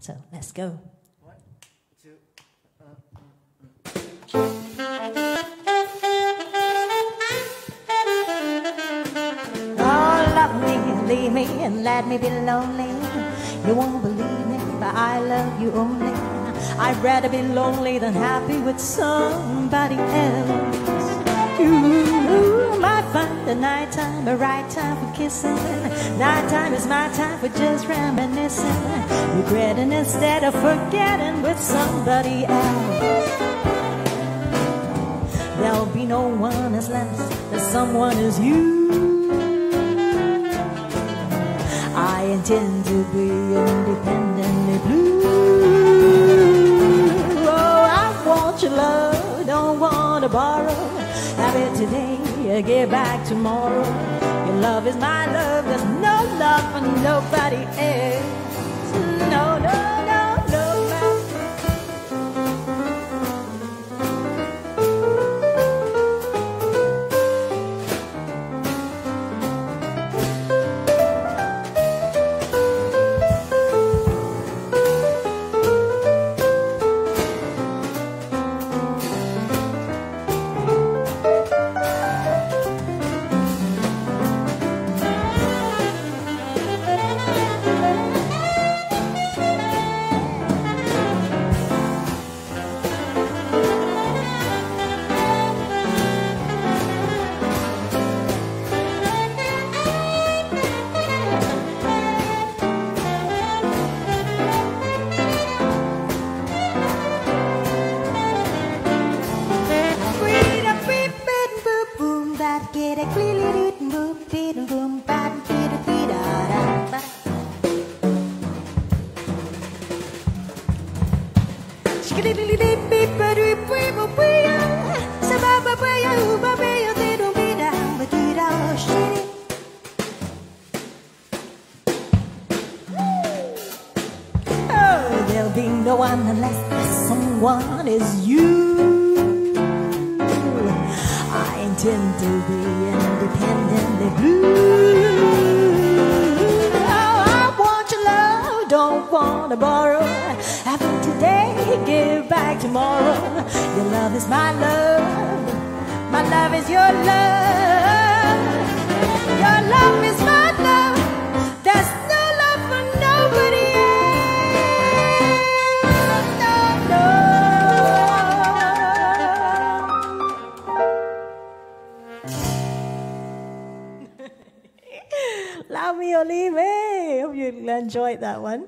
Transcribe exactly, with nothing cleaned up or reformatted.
So let's go. One, two, uh, uh. Oh, love me, leave me, and let me be lonely. You won't believe me, but I love you only. I'd rather be lonely than happy with somebody else. You might find the night time a right time for kissing. Night time is my time for just reminiscing, regretting instead of forgetting with somebody else. There'll be no one as left as someone as you. I intend to be independently blue. Oh, I want your love, don't want to borrow. Have it today, give back tomorrow. Your love is my love. There's no love for nobody else. No, no, no, no, enjoyed that one.